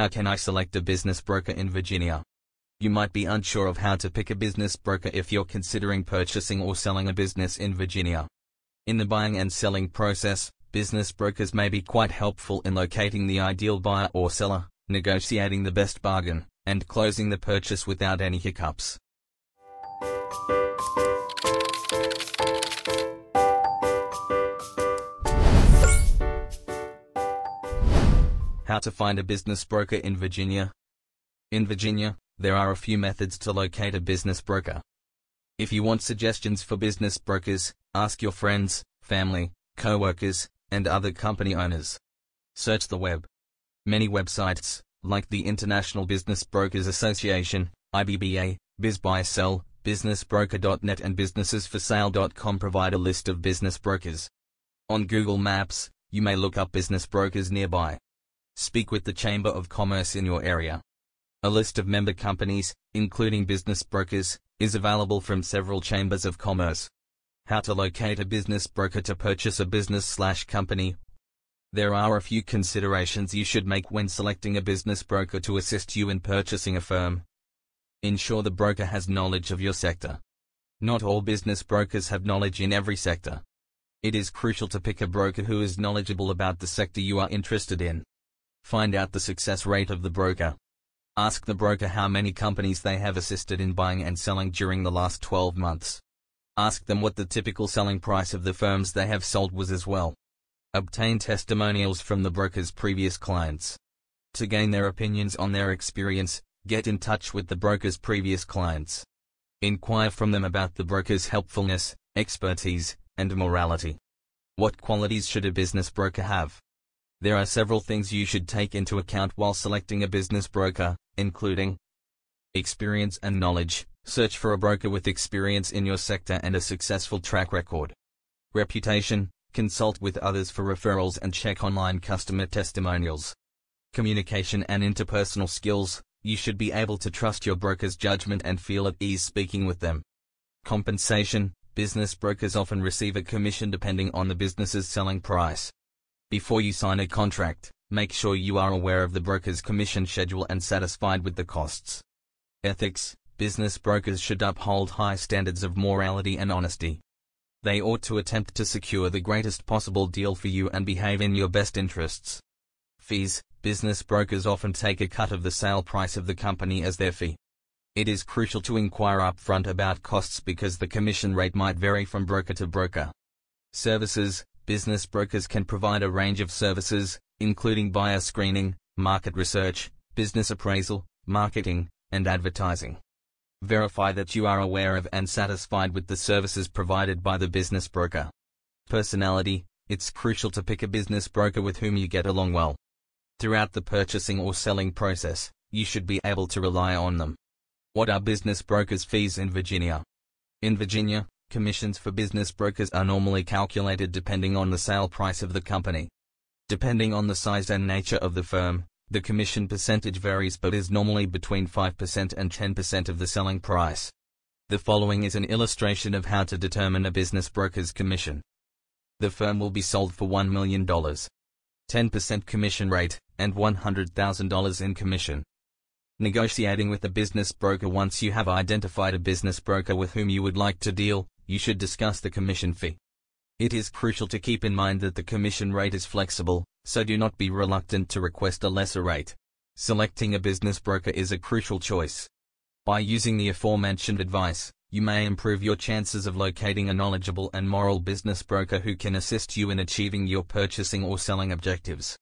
How can I select a business broker in Virginia? You might be unsure of how to pick a business broker if you're considering purchasing or selling a business in Virginia. In the buying and selling process, business brokers may be quite helpful in locating the ideal buyer or seller, negotiating the best bargain, and closing the purchase without any hiccups. How to find a business broker in Virginia. In Virginia, there are a few methods to locate a business broker. If you want suggestions for business brokers, ask your friends, family, co-workers, and other company owners. Search the web. Many websites, like the International Business Brokers Association, IBBA, BizBuySell, BusinessBroker.net and BusinessesForSale.com provide a list of business brokers. On Google Maps, you may look up business brokers nearby. Speak with the Chamber of Commerce in your area. A list of member companies, including business brokers, is available from several chambers of commerce. How to locate a business broker to purchase a business/company. There are a few considerations you should make when selecting a business broker to assist you in purchasing a firm. Ensure the broker has knowledge of your sector. Not all business brokers have knowledge in every sector. It is crucial to pick a broker who is knowledgeable about the sector you are interested in. Find out the success rate of the broker. Ask the broker how many companies they have assisted in buying and selling during the last 12 months. Ask them what the typical selling price of the firms they have sold was as well. Obtain testimonials from the broker's previous clients. To gain their opinions on their experience, get in touch with the broker's previous clients. Inquire from them about the broker's helpfulness, expertise, and morality. What qualities should a business broker have? There are several things you should take into account while selecting a business broker, including experience and knowledge. Search for a broker with experience in your sector and a successful track record. Reputation. Consult with others for referrals and check online customer testimonials. Communication and interpersonal skills. You should be able to trust your broker's judgment and feel at ease speaking with them. Compensation. Business brokers often receive a commission depending on the business's selling price. Before you sign a contract, make sure you are aware of the broker's commission schedule and satisfied with the costs. Ethics. Business brokers should uphold high standards of morality and honesty. They ought to attempt to secure the greatest possible deal for you and behave in your best interests. Fees. Business brokers often take a cut of the sale price of the company as their fee. It is crucial to inquire upfront about costs because the commission rate might vary from broker to broker. Services. Business brokers can provide a range of services, including buyer screening, market research, business appraisal, marketing, and advertising. Verify that you are aware of and satisfied with the services provided by the business broker. Personality. It's crucial to pick a business broker with whom you get along well. Throughout the purchasing or selling process, you should be able to rely on them. What are business brokers' fees in Virginia? In Virginia, commissions for business brokers are normally calculated depending on the sale price of the company. Depending on the size and nature of the firm, the commission percentage varies but is normally between 5% and 10% of the selling price. The following is an illustration of how to determine a business broker's commission. The firm will be sold for $1 million, 10% commission rate, and $100,000 in commission. Negotiating with a business broker. Once you have identified a business broker with whom you would like to deal, you should discuss the commission fee. It is crucial to keep in mind that the commission rate is flexible, so do not be reluctant to request a lesser rate. Selecting a business broker is a crucial choice. By using the aforementioned advice, you may improve your chances of locating a knowledgeable and moral business broker who can assist you in achieving your purchasing or selling objectives.